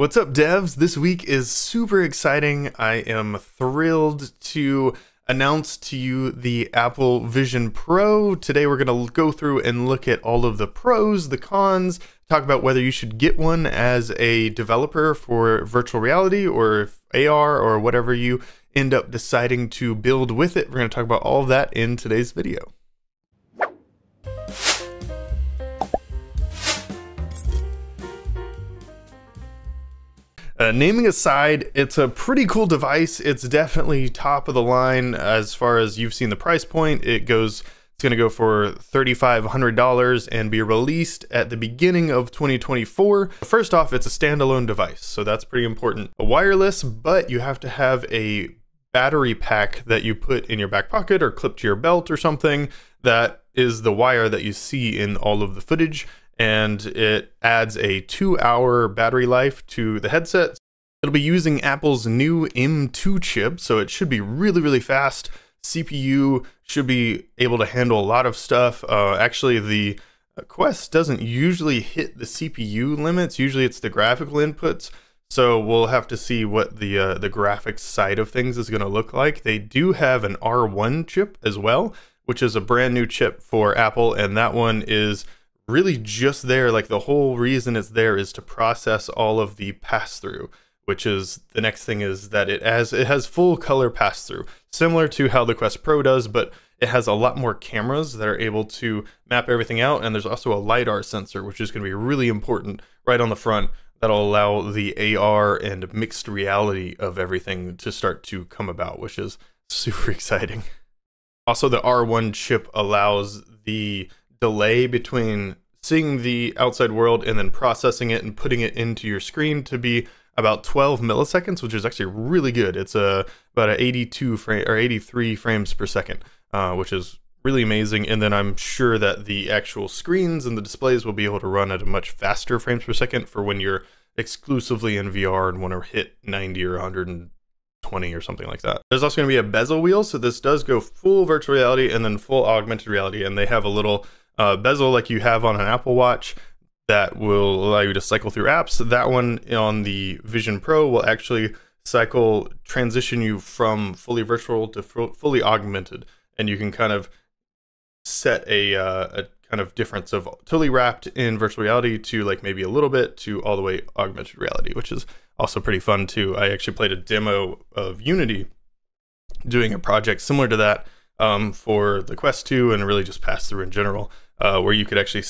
What's up, devs? This week is super exciting. I am thrilled to announce to you the Apple Vision Pro. Today we're going to go through and look at all of the pros, the cons, talk about whether you should get one as a developer for virtual reality or AR or whatever you end up deciding to build with it. We're going to talk about all of that in today's video. Naming aside, it's a pretty cool device. It's definitely top of the line as far as you've seen the price point. It's going to go for $3,500 and be released at the beginning of 2024. First off, it's a standalone device, so that's pretty important. A wireless, but you have to have a battery pack that you put in your back pocket or clip to your belt or something. That is the wire that you see in all of the footage. And it adds a 2-hour battery life to the headset. It'll be using Apple's new M2 chip, so it should be really, really fast. CPU should be able to handle a lot of stuff. Actually, the Quest doesn't usually hit the CPU limits. Usually it's the graphical inputs. So we'll have to see what the graphics side of things is gonna look like. They do have an R1 chip as well, which is a brand new chip for Apple, and that one is really just there. Like, the whole reason it's there is to process all of the pass-through, which is the next thing, is that it has full color pass-through, similar to how the Quest Pro does, but it has a lot more cameras that are able to map everything out. And there's also a LiDAR sensor, which is going to be really important right on the front. That'll allow the AR and mixed reality of everything to start to come about, which is super exciting. Also, the R1 chip allows the delay between seeing the outside world and then processing it and putting it into your screen to be about 12 milliseconds, which is actually really good. It's about 82 frame or 83 frames per second, which is really amazing. And then I'm sure that the actual screens and the displays will be able to run at a much faster frames per second for when you're exclusively in VR and want to hit 90 or 120 or something like that. There's also going to be a bezel wheel, so this does go full virtual reality and then full augmented reality, and they have a little bezel like you have on an Apple Watch that will allow you to cycle through apps. That one on the Vision Pro will actually transition you from fully virtual to fully augmented, and you can kind of set a kind of difference of totally wrapped in virtual reality to like maybe a little bit to all the way augmented reality, which is also pretty fun too. I actually played a demo of Unity doing a project similar to that for the Quest 2 and really just pass through in general, where you could actually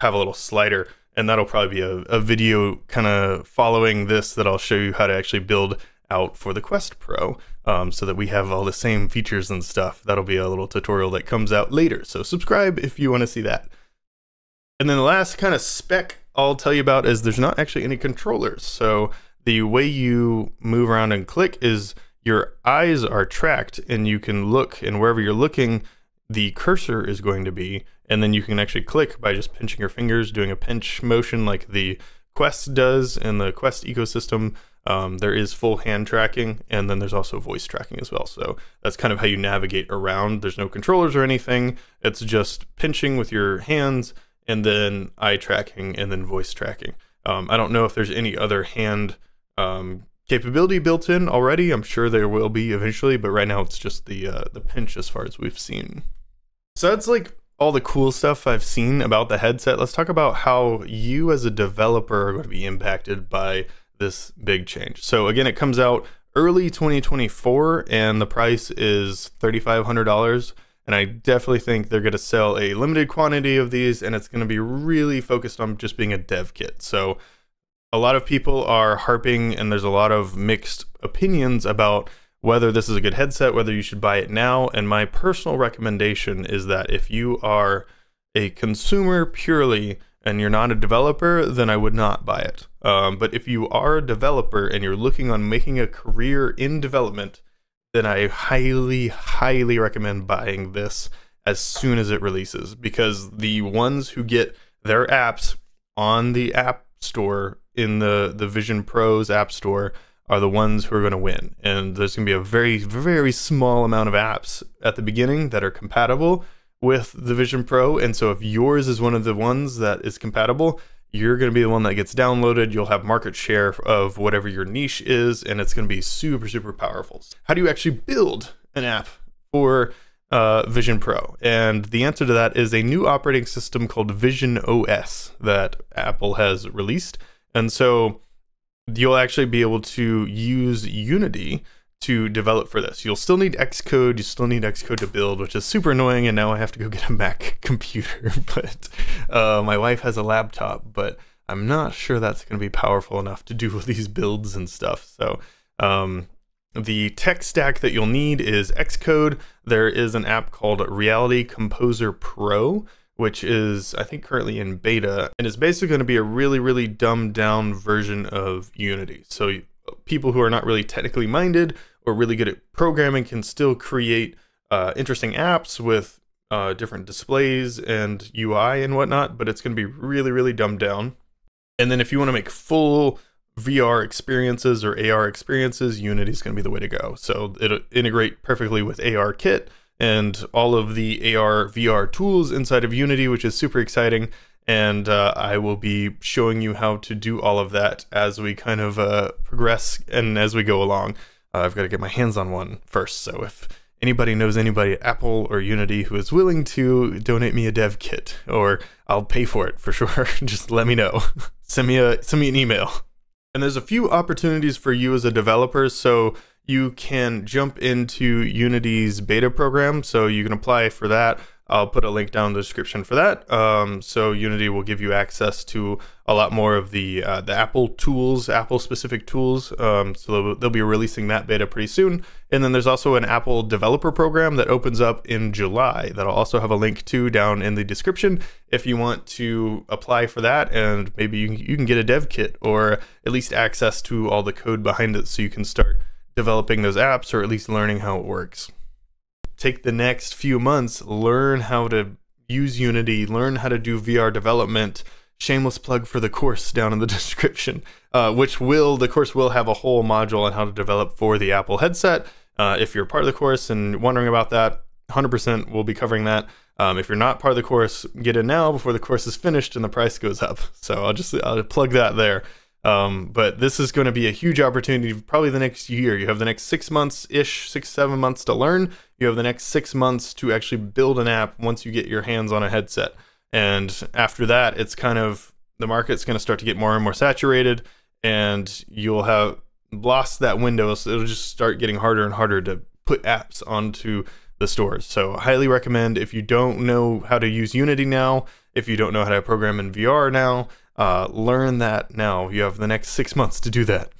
have a little slider, and that'll probably be a video kind of following this that I'll show you how to actually build out for the Quest Pro, so that we have all the same features and stuff. That'll be a little tutorial that comes out later, so subscribe if you want to see that. And then the last kind of spec I'll tell you about is there's not actually any controllers, so the way you move around and click is your eyes are tracked, and you can look, and wherever you're looking, the cursor is going to be, and then you can actually click by just pinching your fingers, doing a pinch motion like the Quest does in the Quest ecosystem. There is full hand tracking, and then there's also voice tracking as well. So that's kind of how you navigate around. There's no controllers or anything. It's just pinching with your hands, and then eye tracking, and then voice tracking. I don't know if there's any other hand capability built in already. I'm sure there will be eventually, but right now it's just the pinch as far as we've seen. So that's like all the cool stuff I've seen about the headset. Let's talk about how you as a developer are going to be impacted by this big change. So again, it comes out early 2024 and the price is $3,500. And I definitely think they're going to sell a limited quantity of these, and it's going to be really focused on just being a dev kit. So a lot of people are harping, and there's a lot of mixed opinions about whether this is a good headset, whether you should buy it now. And my personal recommendation is that if you are a consumer purely and you're not a developer, then I would not buy it. But if you are a developer and you're looking on making a career in development, then I highly, highly recommend buying this as soon as it releases, because the ones who get their apps on the App Store, in the Vision Pro's App Store, are the ones who are going to win. And there's going to be a very, very small amount of apps at the beginning that are compatible with the Vision Pro. And so if yours is one of the ones that is compatible, you're going to be the one that gets downloaded. You'll have market share of whatever your niche is, and it's going to be super, super powerful. How do you actually build an app for Vision Pro? And the answer to that is a new operating system called visionOS that Apple has released. And so you'll actually be able to use Unity to develop for this. You'll still need Xcode. You still need Xcode to build, which is super annoying. And now I have to go get a Mac computer, but my wife has a laptop, but I'm not sure that's going to be powerful enough to do these builds and stuff. So the tech stack that you'll need is Xcode. There is an app called Reality Composer Pro, which is, I think, currently in beta, and it's basically going to be a really, really dumbed down version of Unity. So people who are not really technically minded or really good at programming can still create interesting apps with different displays and UI and whatnot, but it's going to be really, really dumbed down. And then if you want to make full VR experiences or AR experiences, Unity is going to be the way to go. So it'll integrate perfectly with ARKit and all of the AR VR tools inside of Unity, which is super exciting. And I will be showing you how to do all of that as we kind of progress and as we go along. I've got to get my hands on one first, so if anybody knows anybody at Apple or Unity who is willing to donate me a dev kit, or I'll pay for it for sure, just let me know. Send me an email. And there's a few opportunities for you as a developer, so you can jump into Unity's beta program, so you can apply for that. I'll put a link down in the description for that. So Unity will give you access to a lot more of the Apple tools, Apple specific tools. So they'll be releasing that beta pretty soon. And then there's also an Apple developer program that opens up in July that I'll also have a link to down in the description if you want to apply for that. And maybe you can get a dev kit or at least access to all the code behind it so you can start developing those apps or at least learning how it works. Take the next few months, learn how to use Unity, learn how to do VR development. Shameless plug for the course down in the description, the course will have a whole module on how to develop for the Apple headset. If you're part of the course and wondering about that, 100% we'll be covering that. If you're not part of the course, get in now before the course is finished and the price goes up. So I'll plug that there. But this is going to be a huge opportunity for probably the next year. You have the next 6 months-ish, 6, 7 months to learn. You have the next 6 months to actually build an app once you get your hands on a headset. And after that, it's kind of, the market's going to start to get more and more saturated, and you'll have lost that window. So it'll just start getting harder and harder to put apps onto the stores. So highly recommend, if you don't know how to use Unity now, if you don't know how to program in VR now, learn that now. You have the next 6 months to do that.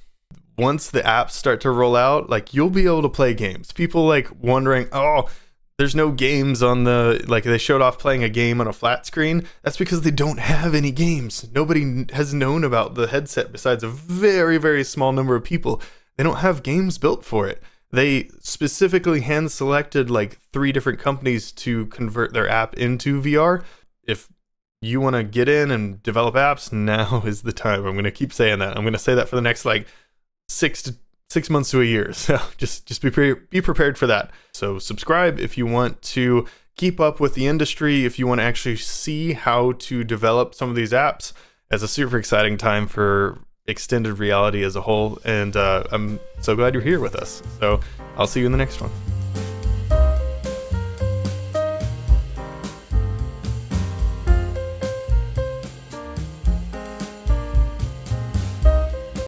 Once the apps start to roll out, like, you'll be able to play games. People like wondering, oh, there's no games on the, like, they showed off playing a game on a flat screen. That's because they don't have any games. Nobody has known about the headset besides a very, very small number of people. They don't have games built for it. They specifically hand selected like 3 different companies to convert their app into VR. If you want to get in and develop apps, now is the time. I'm going to keep saying that. I'm going to say that for the next like 6 months to a year. So just be prepared for that. So subscribe if you want to keep up with the industry, if you want to actually see how to develop some of these apps. It's a super exciting time for extended reality as a whole. And I'm so glad you're here with us. So I'll see you in the next one.